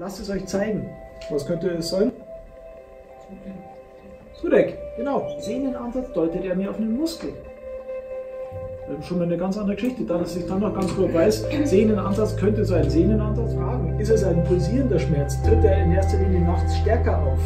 Lasst es euch zeigen. Was könnte es sein? Sudeck, genau. Sehnenansatz deutet er mir auf einen Muskel. Schon eine ganz andere Geschichte, da dass ich dann noch ganz grob weiß, Sehnenansatz könnte so ein Sehnenansatz fragen. Ist es ein pulsierender Schmerz? Tritt er in erster Linie nachts stärker auf?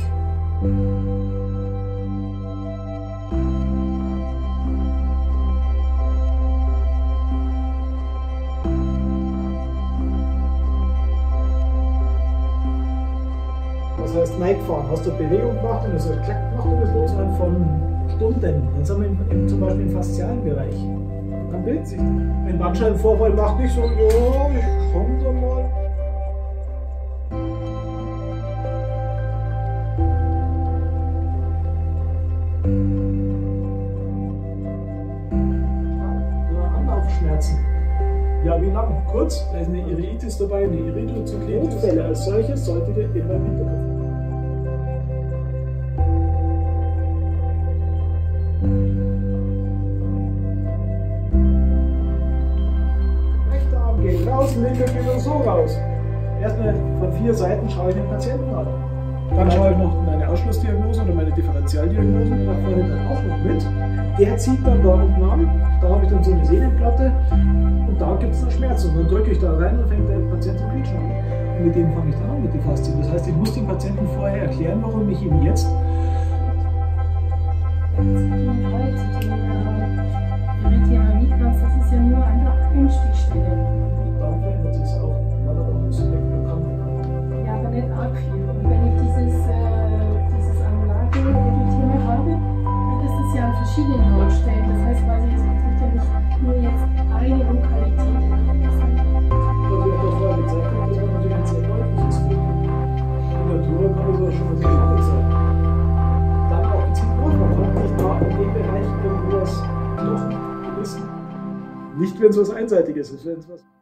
Das heißt, Neigfahren. Hast du Bewegung gemacht und es hat klack gemacht und es los von Stunden. Dann sind wir zum Beispiel im faszialen Bereich. Dann bildet sich. Ein Bandscheibenvorfall macht nicht so, oh, ich komm doch mal. Oder Anlaufschmerzen. Ja, wie lang? Kurz? Da ist eine Iritis dabei, eine Iridozyklinitis. Notfälle als solches solltet ihr immer im Hinterkopf haben. Linker geht das so raus. Erstmal von 4 Seiten schaue ich den Patienten an. Dann schaue ich noch meine Ausschlussdiagnose oder meine Differentialdiagnose, mache vorhin dann auch noch mit. Der zieht dann da unten an, da habe ich dann so eine Sehnenplatte und da gibt es dann Schmerzen. Und dann drücke ich da rein und fängt der Patient zu quietschen an. Und mit dem fange ich dann an, mit den Faszien. Das heißt, ich muss dem Patienten vorher erklären, warum ich ihm jetzt. Das ist ja nur eine Einstichstelle. Das ist auch ein ja, aber nicht arg viel. Und wenn ich dieses Anlage-Edutierme habe, dann ist es ja an verschiedenen Hautstellen. Das heißt, quasi, es betrifft ja nicht nur jetzt eine Lokalität. Das wird doch vorher gezeigt, dass man natürlich ein sehr deutliches Bild in der Natur kann das auch schon mal sehr gut sein. Dann auch gezielt machen, man kommt nicht da in dem Bereich, wo das noch wissen. Nicht, wenn es was Einseitiges ist, wenn es was.